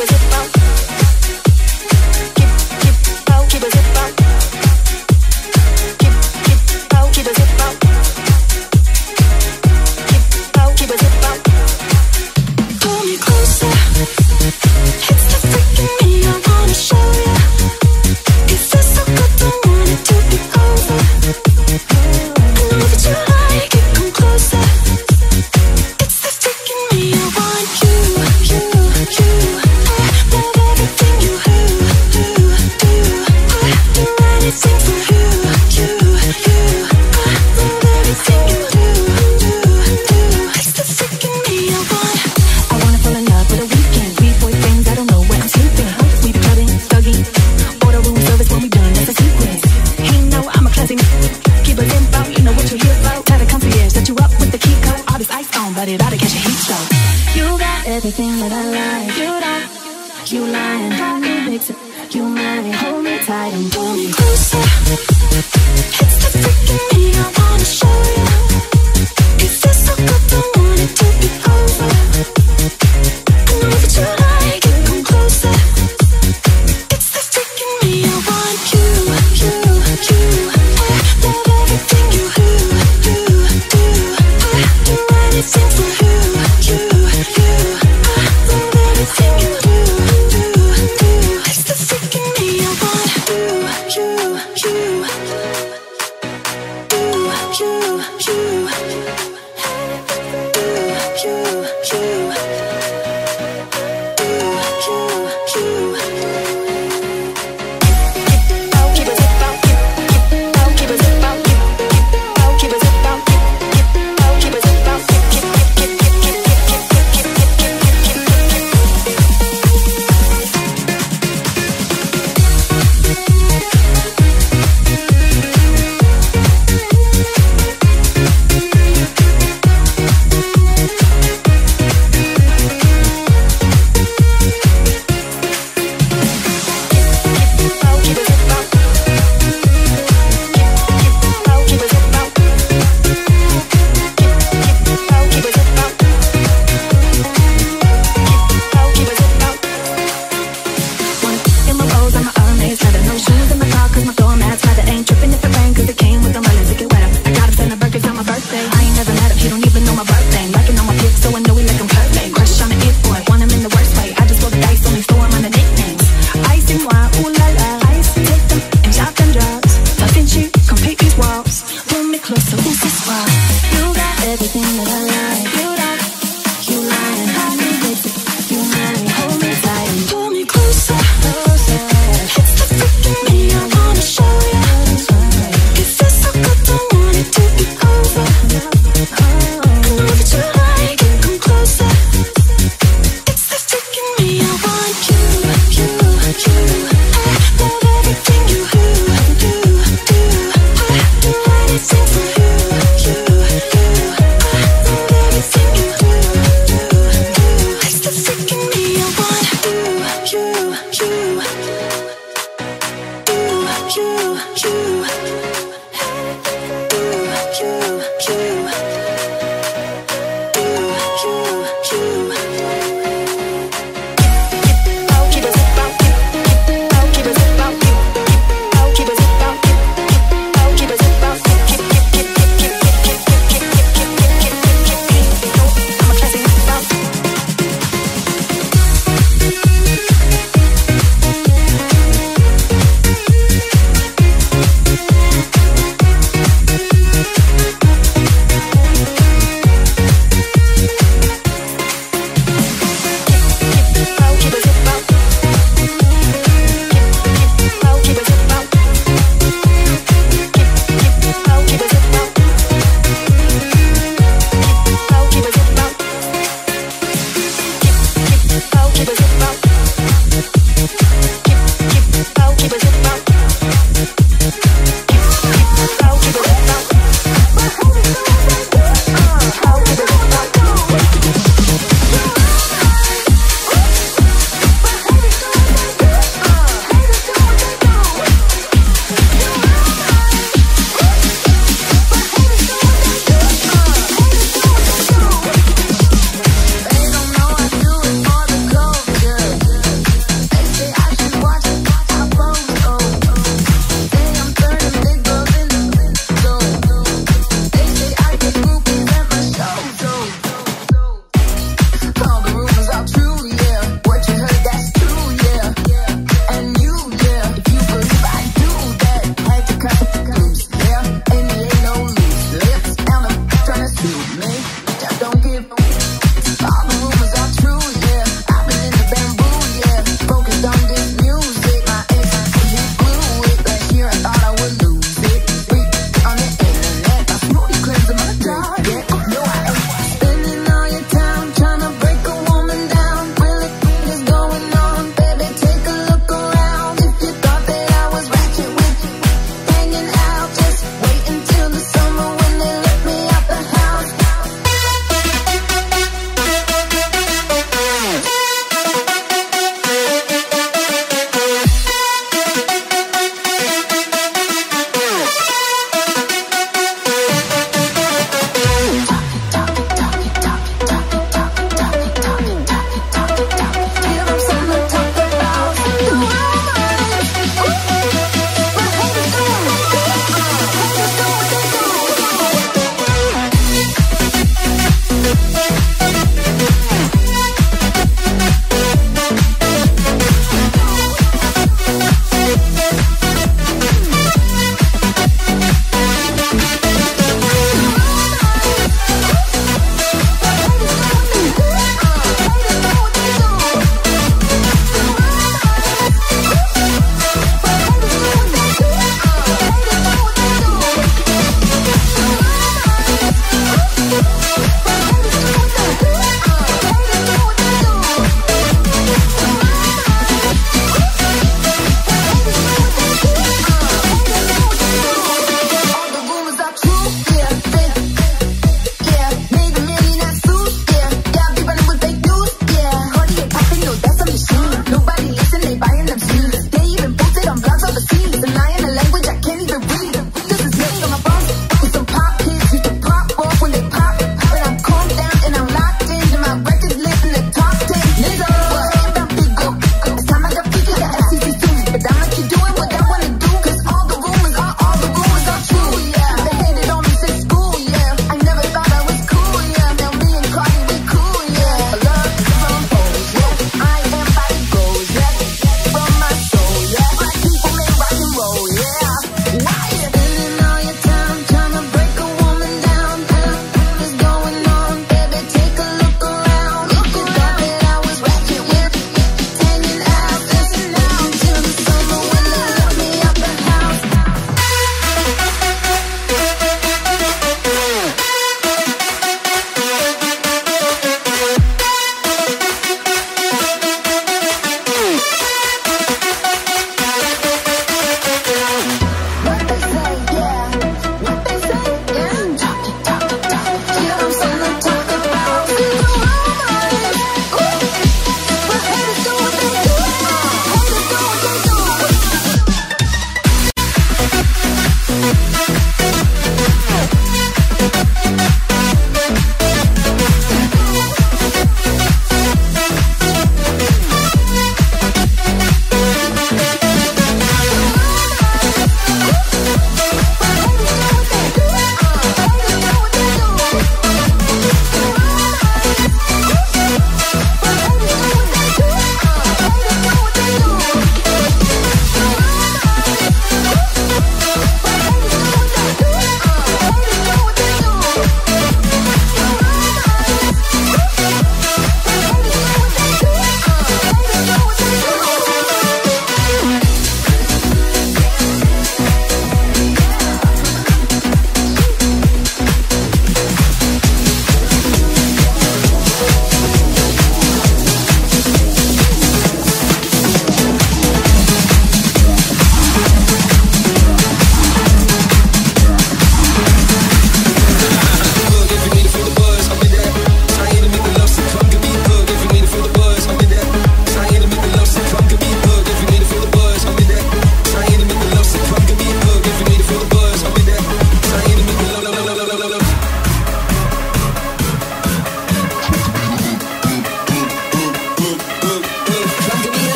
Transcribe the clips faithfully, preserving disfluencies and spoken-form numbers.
You, you, you, you, you.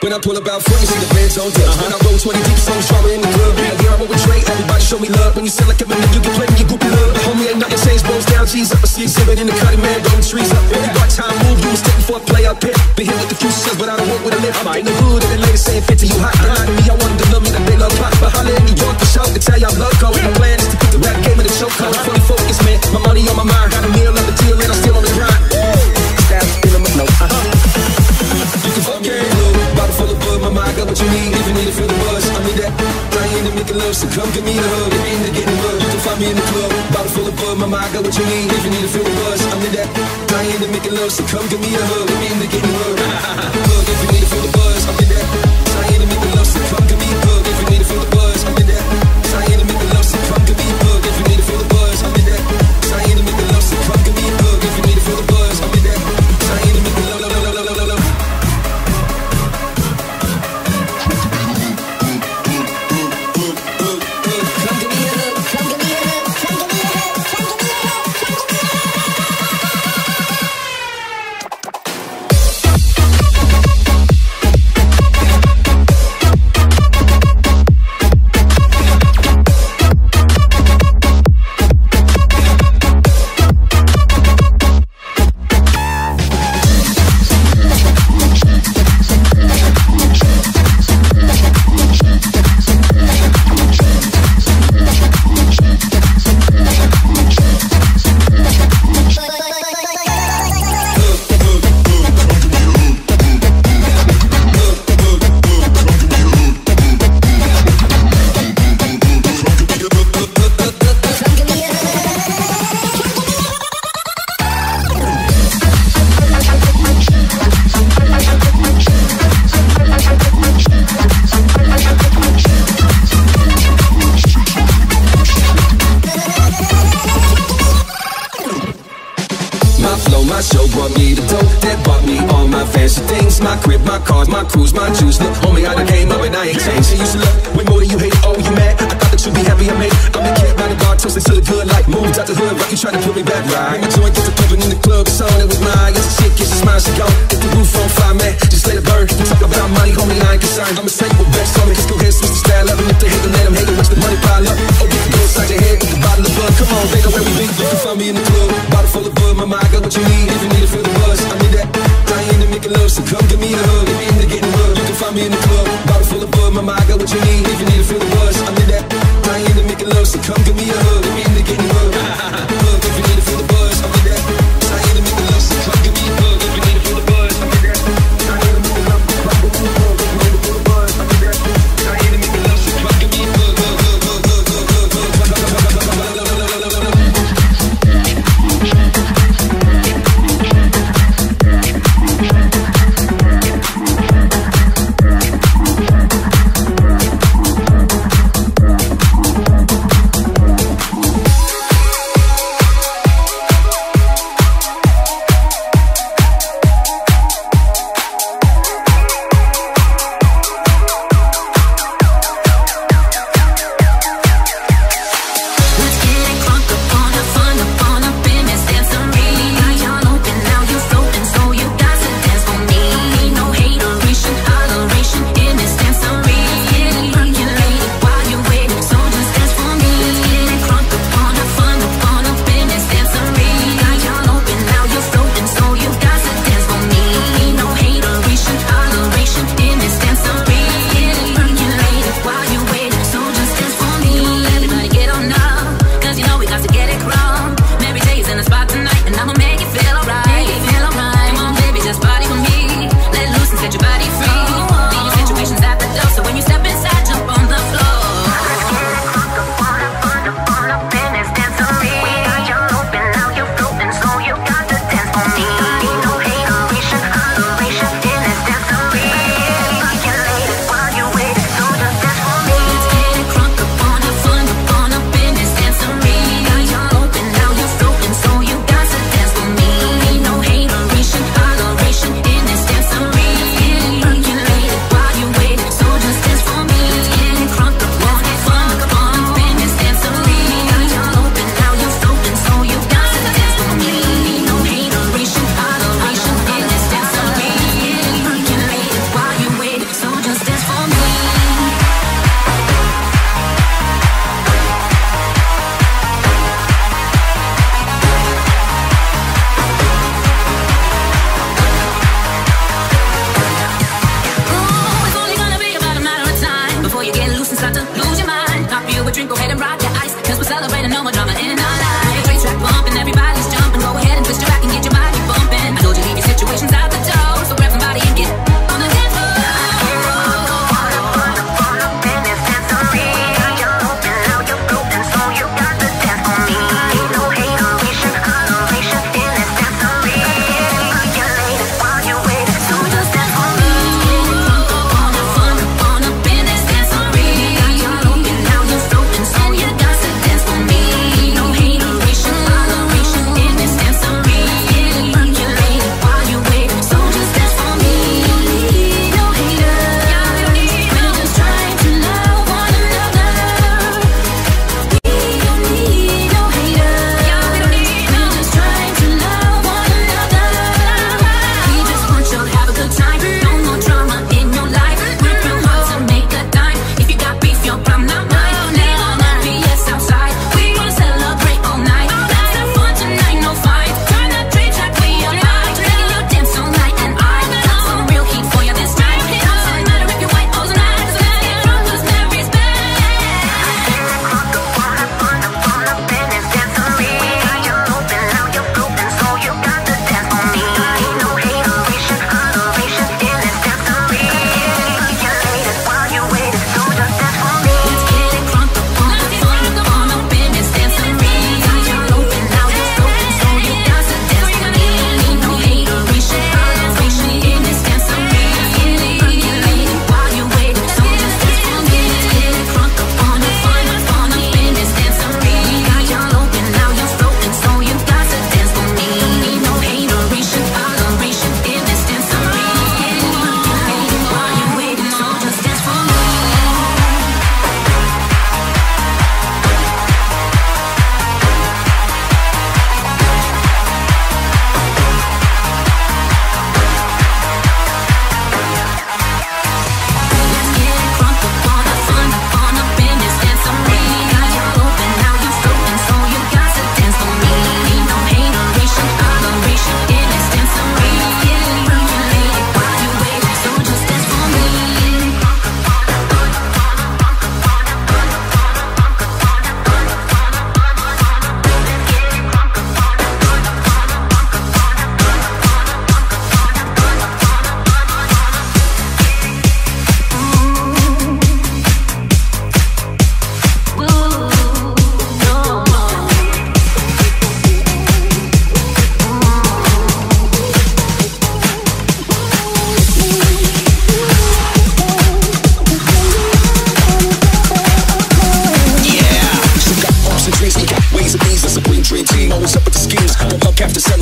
When I pull about forty, see the fans on dust. When I roll twenty deep, so I'm stronger in the club. Yeah, yeah, I'm on a train. Everybody show me love. When you sell like a minute, you can play me, you group your love. Homie, ain't nothing changed, bones down, G's up. I see exhibit in the cutting, man, going trees up. Every right time move, you was taking for a play up here. Been hit with the few shots, but I don't work with a lip. I'm in the hood, and the ladies saying fifty, you hot. They're not me, I want them to love me, that they love pop. But holla in New York, the show, to tell y'all love code. My plan is to put the rap game in the show code. Fully focused, man, my money on my mind. Got a meal, another deal, and I'm still on the grind. Style, spinning my note, uh-huh. Full of blood, my mind got what you need. Even need to feel the buzz, I need that. I ain't into making love, so come give me a hug. If you ain't into getting love, you can find me in the club. Bottle full of blood, my mind got what you need. Even need to feel the buzz, I need that. I ain't into making love, so come give me a hug. If you ain't into getting love, hug. If you need to feel the buzz, I need that. I ain't into making love, so come give me a hug. If you need to feel the buzz, I need that. I ain't into making love, so come give me a hug. If you need to feel the buzz, I need that. I ain't into making love, so come give me a hug. If you need to feel the buzz, I need that. I ain't into making love.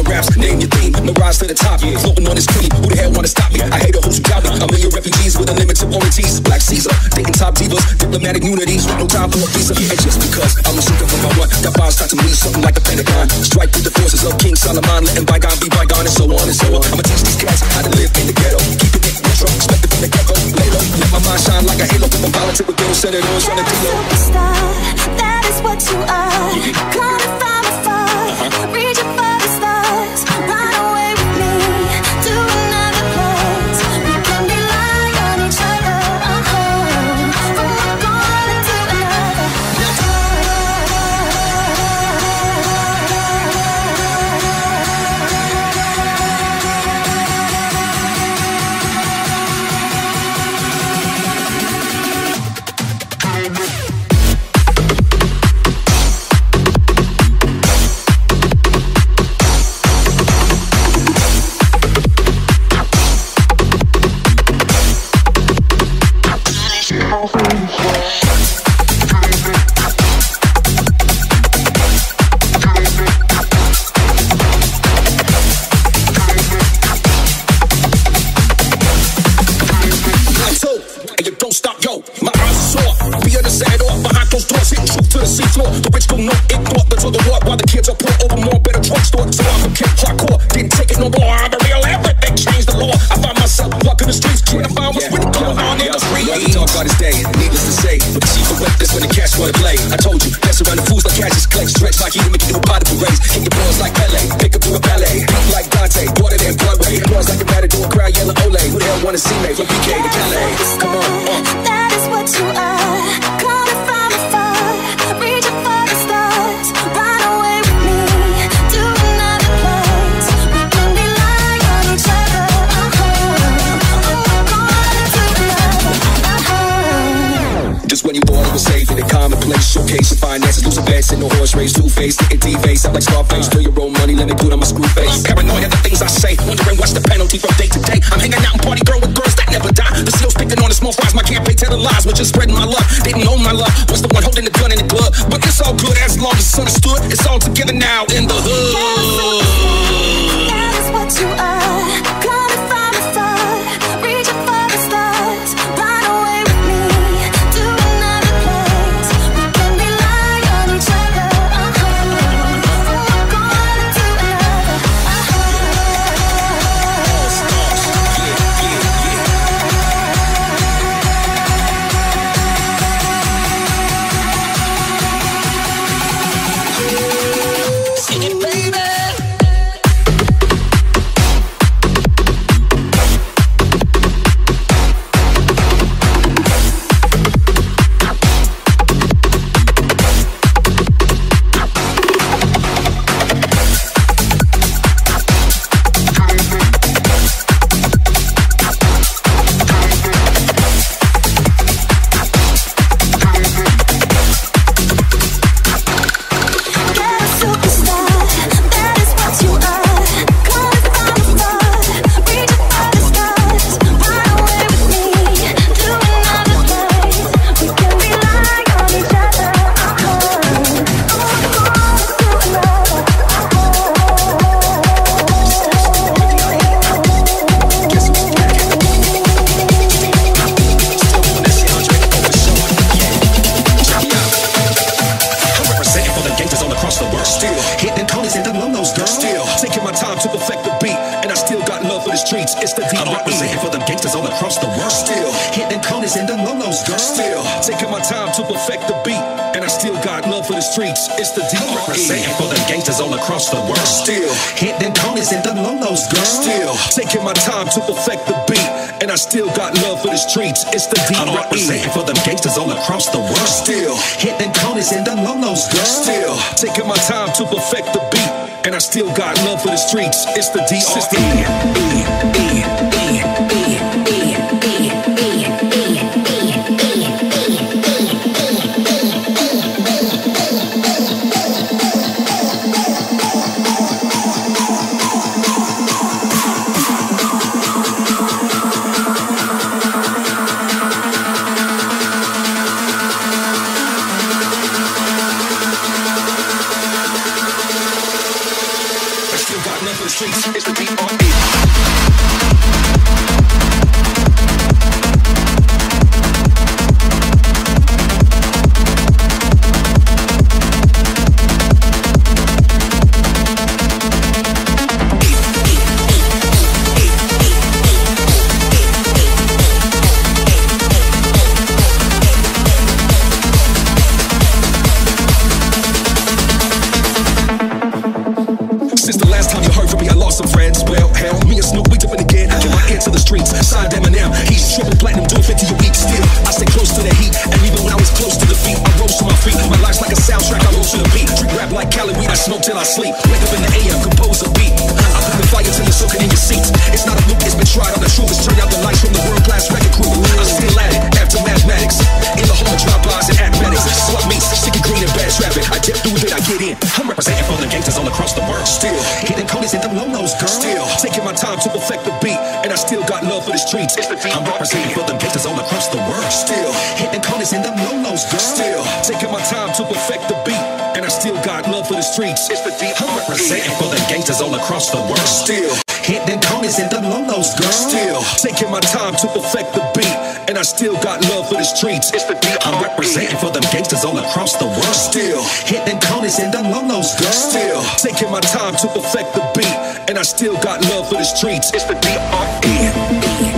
raps, name your theme, my rise to the top, yeah. Floating on this cream, who the hell wanna stop me? I hate the hoes who doubt me, a million refugees with unlimited warranties. Black Caesar, dating top divas, diplomatic unities, no time for a visa. And just because I'm a shooter for my one, that bars start to me something like the Pentagon. Strike through the forces of King Solomon, letting bygone be bygone and so on and so on. I'ma teach these cats how to live in the ghetto, keep it retro, respect it from the ghetto. Later, let my mind shine like a halo, I'm volunteer with those senators on the deal. That is what you are, glorify my fault, reach your fault. It's the D R E. I'm representing for them gangsters all across the world. Still hitting corners in the lolos, girl. Still taking my time to perfect the beat, and I still got love for the streets. It's the D R E. the streets, it's the D R E Since the last time you heard from me, I lost some friends. Well, hell, me and Snoop, we doing it again. Get my ear to the streets, signed Eminem. He's triple platinum, doing fifty a week still. I stay close to the heat, and even when I was close to defeat, I rose to my feet. My life's like a soundtrack, I roll to the beat. Treat rap like Cali weed, I smoke till I sleep. Wake up in the A M, compose a beat. I put the fire till it's soaking in your seats. It's not a loop, it's been tried on the truth. It's turned out the lights from the world-class record crew. I'm still at it, after mathematics. In the hall, drive-bys and acrobatics. Slug meets, sticky green and bad traffic. I dip through, then I get in. I'm representing for the gangsters all across the world. Still hitting coders and them low-lows, girl. Still taking my time to perfect the beat, and I still got love for the streets. It's the I'm representing for them gangsters all across the world. Still hitting coders and them low-lows, girl. Still taking my time to perfect the beat, and I still got love for the streets. It's the I'm representing for them gangsters all across the world. Still hitting coders and them low-lows, girl. Still taking my time to perfect the beat, and I still got love for the streets. It's the I'm representing for them gangsters all across the world. Still hitting coders and them low-lows, girl. Still taking my time to perfect the beat, and I still got love for the streets. It's the D R E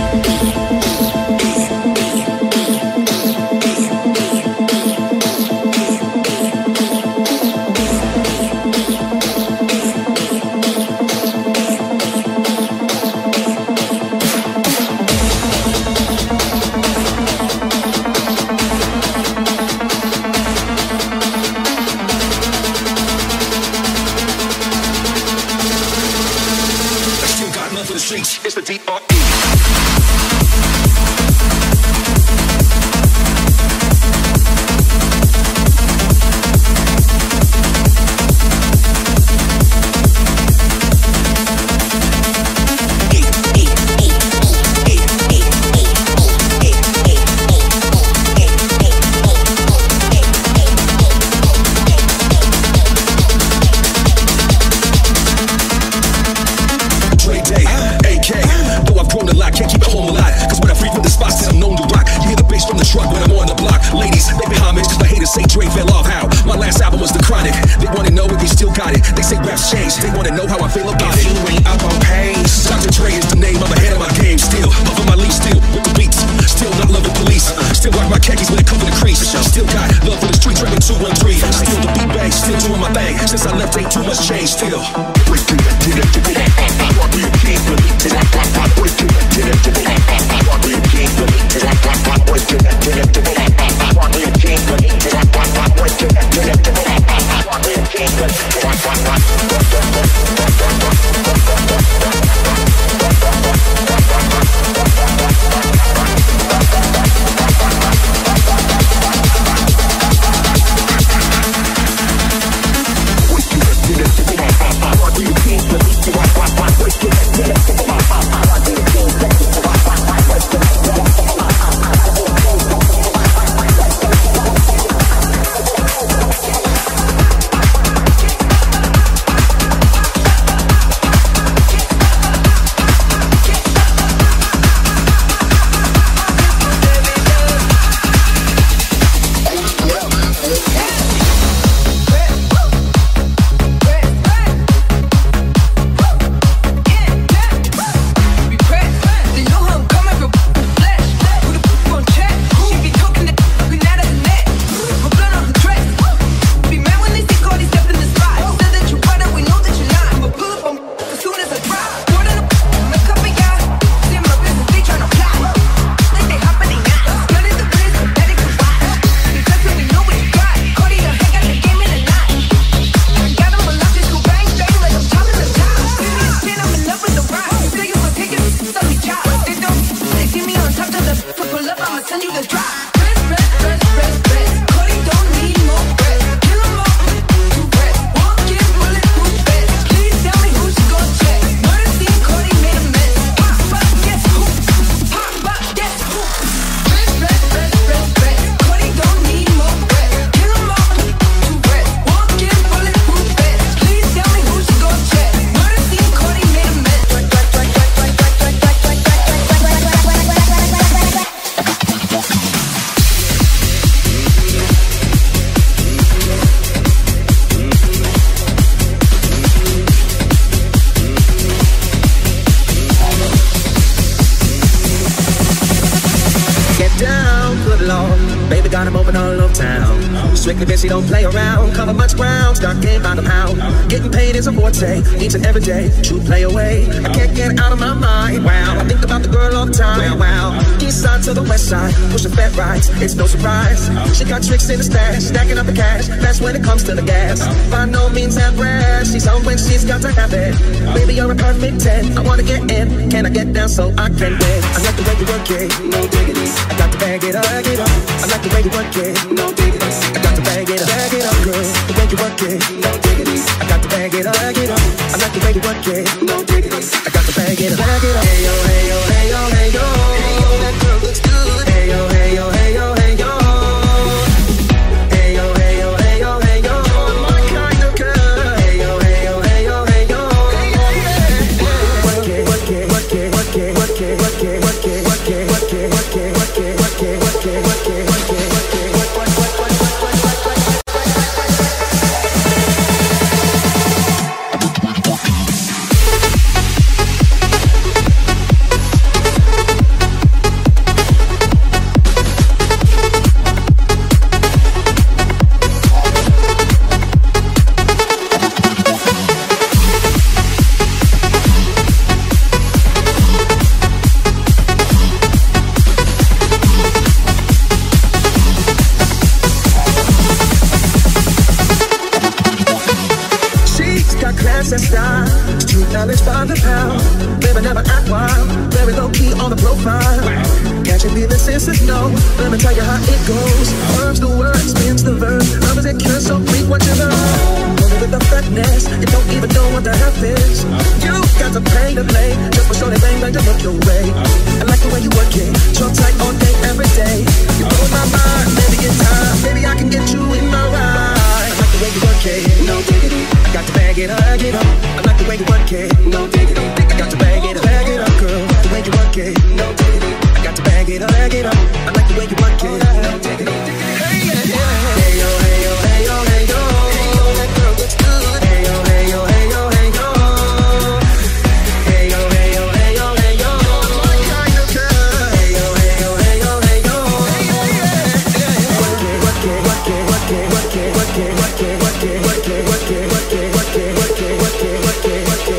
for the streets. It's the D R E Say Dre fell off how. My last album was The Chronic. They wanna know if they still got it. They say rap's changed. They wanna know how I feel about if it. You ain't up on page. Doctor Dre is the name. I'm ahead of my game still. Up on my leash still with the beats. Still not loving police. Still rock my khakis when it comes to the crease. Still got love for the streets. Rapping two one three. Still the beat bang. Still doing my thing. Since I left, ain't too much change still. Break it, get it, get it. Why do you keep it? Break it, get it, get it. Why do you keep it? Break it, get it, get it. Why do you keep it? What do you think? long. Baby got him open all over town. Strictly bitch, she don't play around. Cover much ground, start game by the pound. Getting paid is a forte, each and every day. True play away, I can't get out of my mind. Wow, I think about the girl all the time. Wow, east side to the west side, pushing fat rights, it's no surprise. She got tricks in the stash, stacking up the cash. That's when it comes to the gas. By no means that brash, she's on when she's got to have it. Baby, you're a perfect ten. I wanna get in, can I get down so I can win? I like the way you work it, no diggities. I got to bag it up, bag it up. I like the way you work it, no diggities. I got to bag it up, bag it up, girl. The way you work it, no diggities. I got to bag it up, bag it up. I like the way you work it, no diggities. I got to bag it up, bag it up. Hey yo, hey yo, hey yo, hey yo, hey yo, that girl looks good. Hey yo, hey yo, hey yo, hey yo.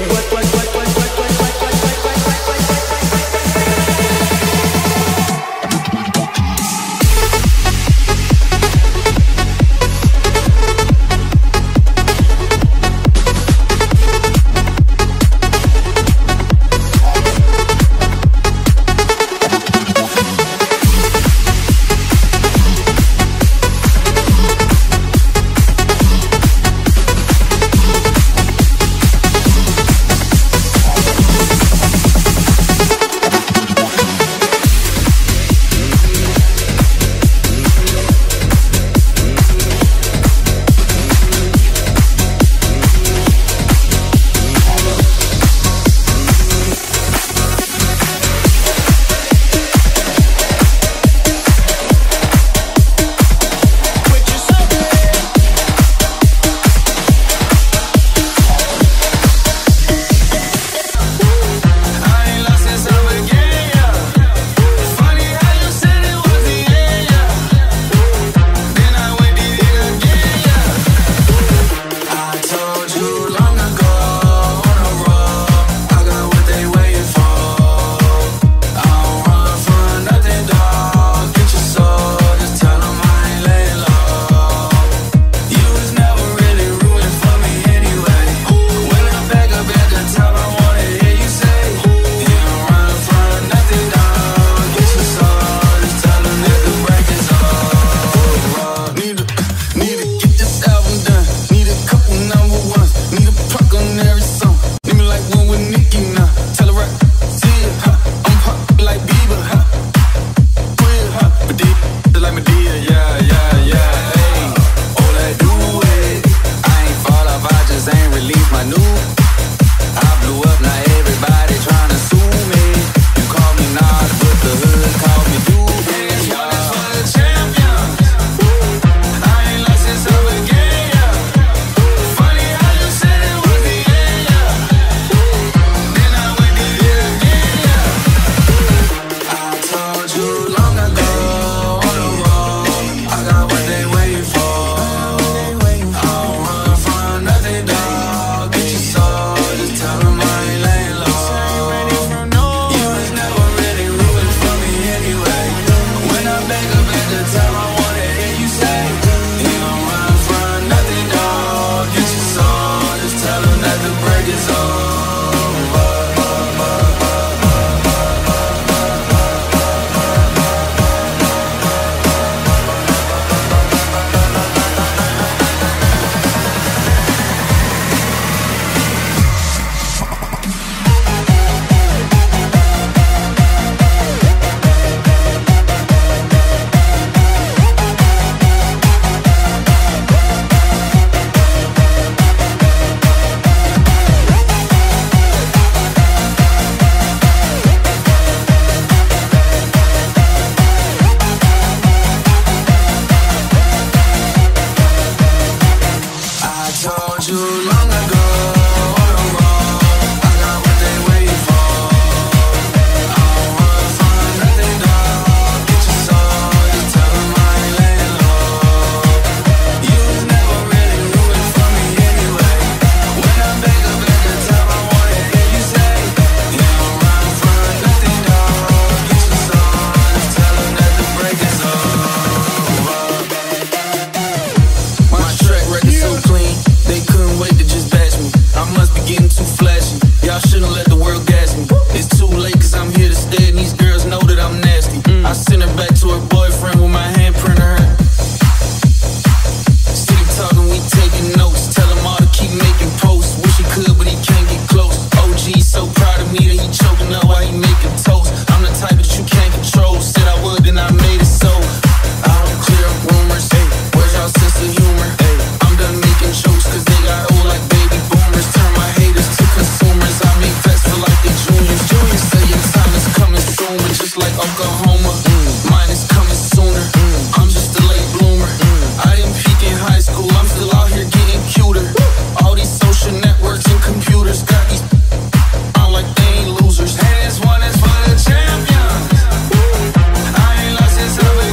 What? guess I'm here to stay, and these girls know that I'm nasty. Mm. I send her back to her boyfriend with my handprint on her. Instead of talking, we taking notes. Tell him all to keep making posts. Wish he could, but he can't get close. O G's so proud of me that he choking up while he making toast. I'm the type that you can't control. Said I would, then I made it so. I don't clear up rumors. Hey, where's y'all sense of humor? Hey, I'm done making jokes, cause they got old like baby boomers. Turn my haters to consumers. I make vets feel like they juniors. Juniors say your time is coming soon, but just like Oklahoma, mm. mine is coming sooner. Mm. I'm just a late bloomer. Mm. I didn't peak in high school, I'm still out here getting cuter. Woo. All these social networks and computers got these on like they ain't losers. And this one is for the champions. I ain't lost since I began.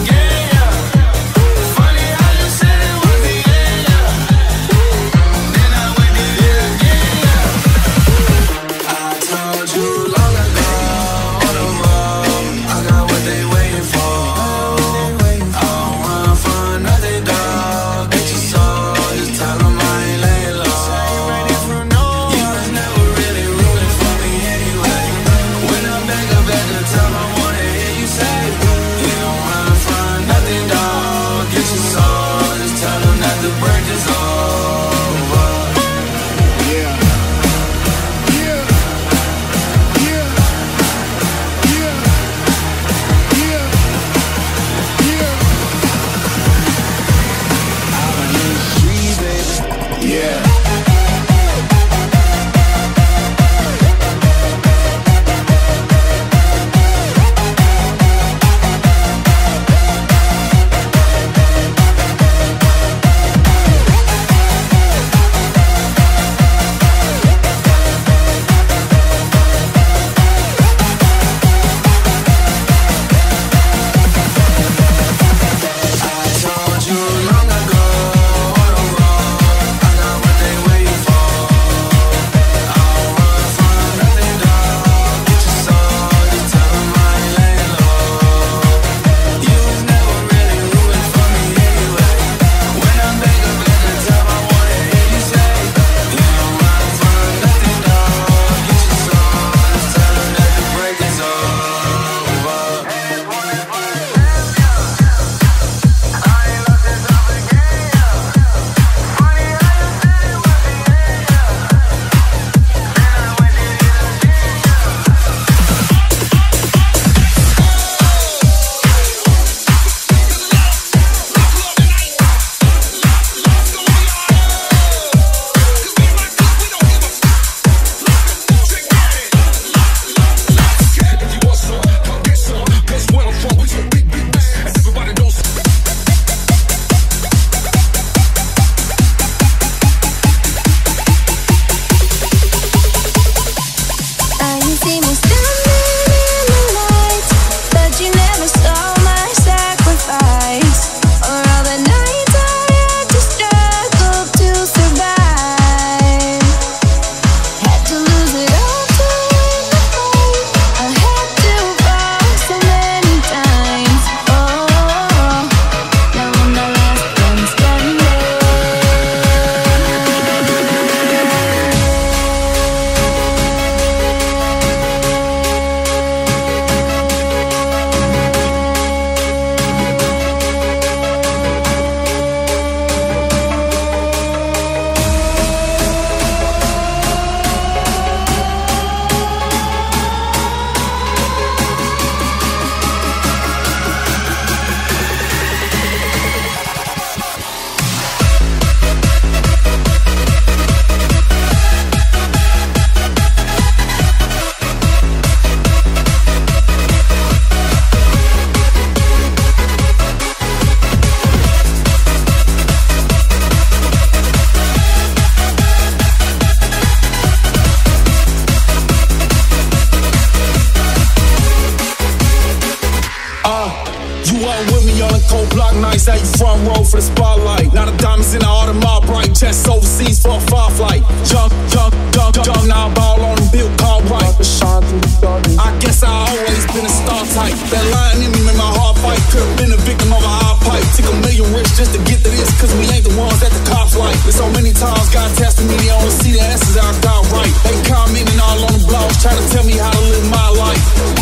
Trying to tell me how to live my life.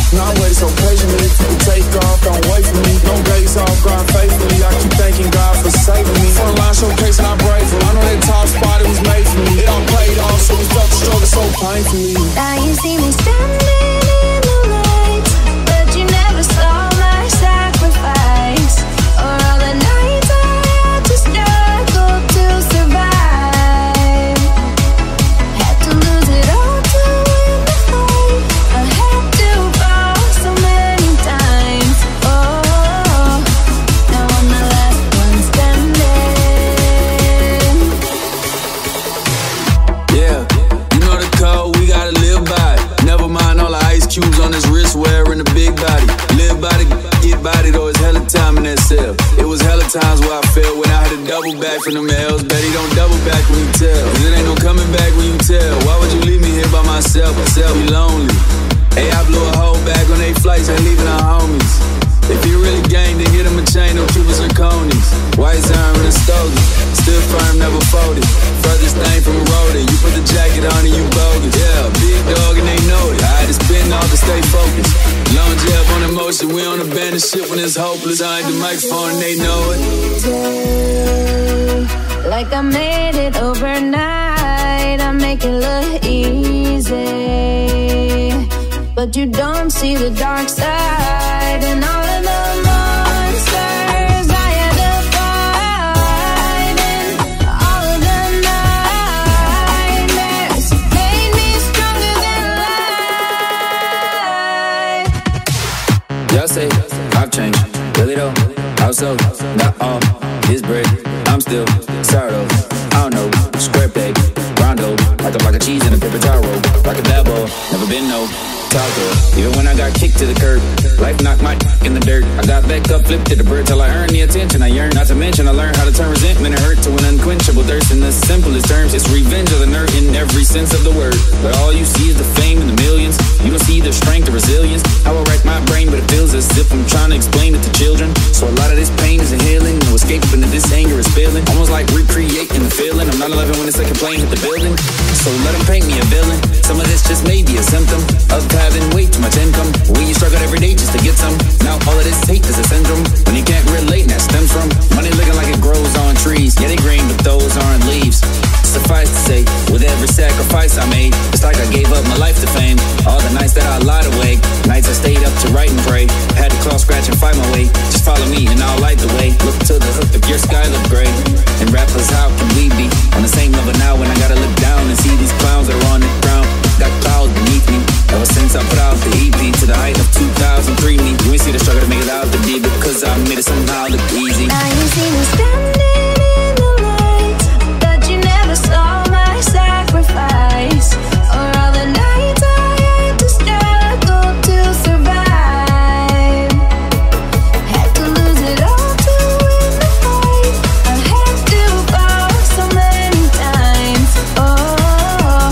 Times where I fell when I had to double back from them L's. Betty don't double back when you tell, cause it ain't no coming back when you tell. Why would you leave me here by myself? Myself be lonely. Hey, I blew a whole bag on they flights, ain't leaving our homies. If you really gang, then get them a chain, no Cubans or conies. White iron and stolen, stood firm, never folded. Furthest thing from a roadie, you put the jacket on and you bogus. Yeah, big dog and they know it. I had to spin off to stay focused. Long jab on emotion, we on a band of shit when it's hopeless. I ain't the microphone and they know it. Like I made it overnight, I make it look easy, but you don't see the dark side and all of the monsters I had to fight and all of the nightmares made me stronger than life. Y'all say I've changed, really though, how so? Not all this bread, I'm still sorrow. I don't know, square peg, rondo, like a block of cheese in a paper towel, like a babble, never been no. Even when I got kicked to the curb, life knocked my in the dirt. I got back up, flipped to the bird till I earned the attention I yearned. Not to mention I learned how to turn resentment and hurt to an unquenchable thirst. In the simplest terms, it's revenge of the nerve in every sense of the word. But all you see is the fame and the millions. You don't see the strength, the resilience. I will rack my brain, but it feels as if I'm trying to explain it to children. So a lot of this pain is a healing, no escaping that this anger is feeling. Almost like recreating the feeling. I'm not loving when it's like a plane hit the building. So let them paint me a villain. Some of this just may be a symptom of having way too much income, when you struggle every day just to get some. Now all of this hate is a syndrome, when you can't relate and that stems from money looking like it grows on trees. Yeah, they green, but those aren't leaves. Suffice to say, with every sacrifice I made, it's like I gave up my life to fame. All the nights that I lied awake, nights I stayed up to write and pray. Had to claw, scratch, and fight my way. Just follow me and I'll light the way. Look to the hook if your sky look gray. And rappers, how can we be on the same level now when I gotta look down and see these clowns that are on the ground? Got clouds beneath me. Ever since I put out the E P to the height of two thousand three, me. You ain't see the struggle to make it out to be, because I made it somehow look easy. Now you see me standing in the light, but you never saw my sacrifice, or all the nights I had to struggle to survive. Had to lose it all to win the fight. I had to fall so many times. Oh,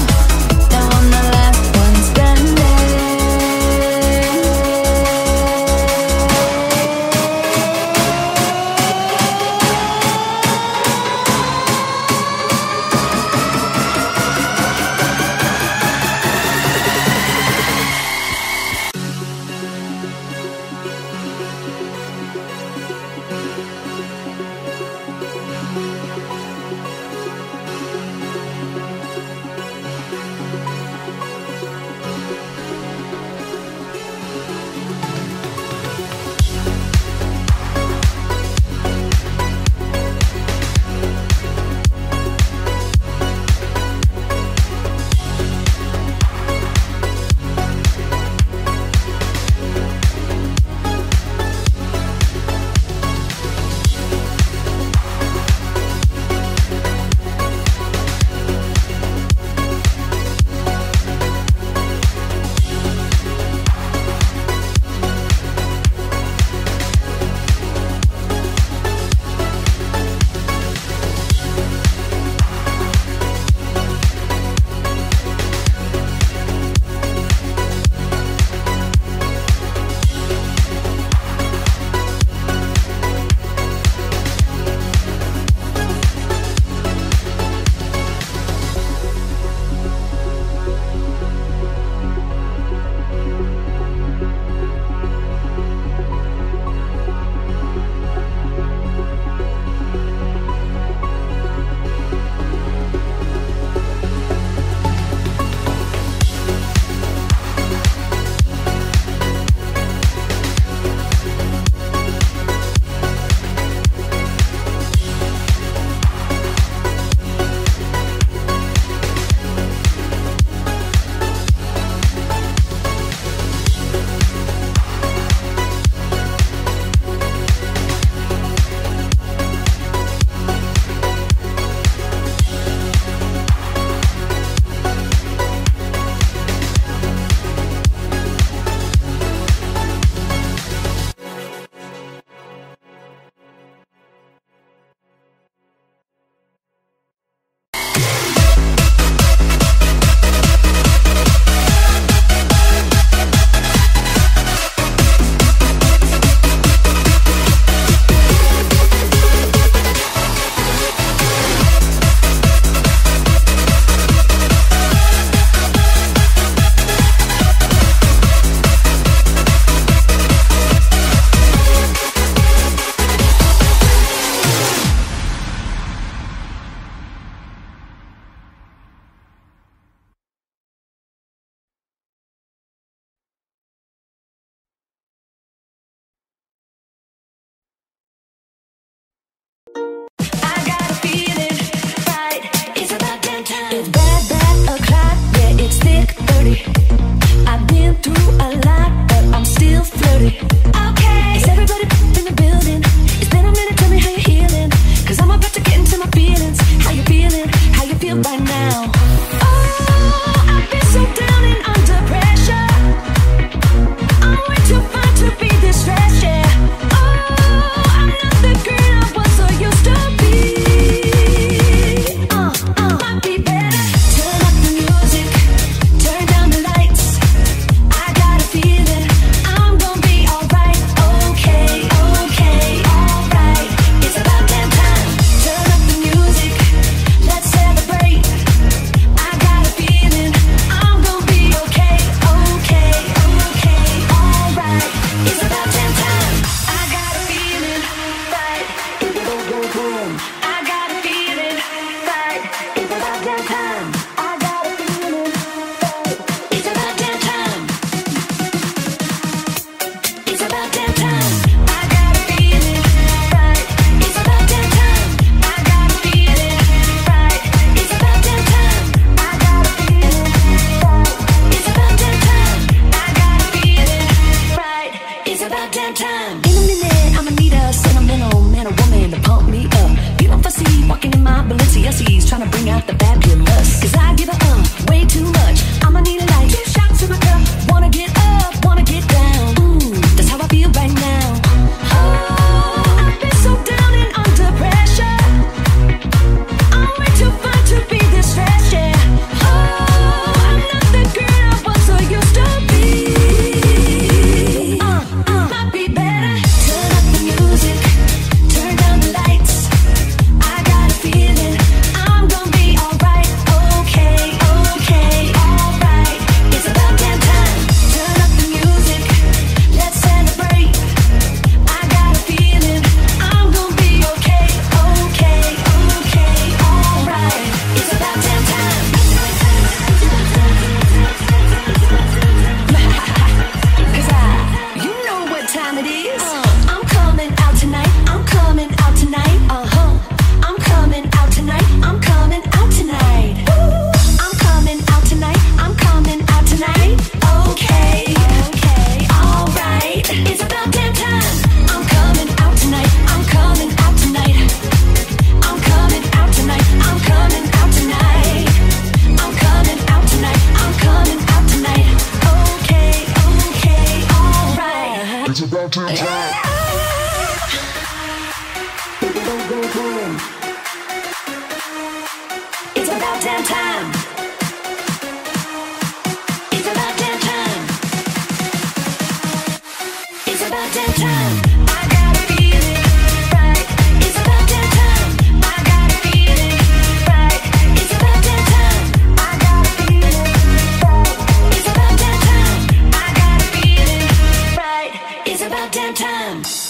Damn time.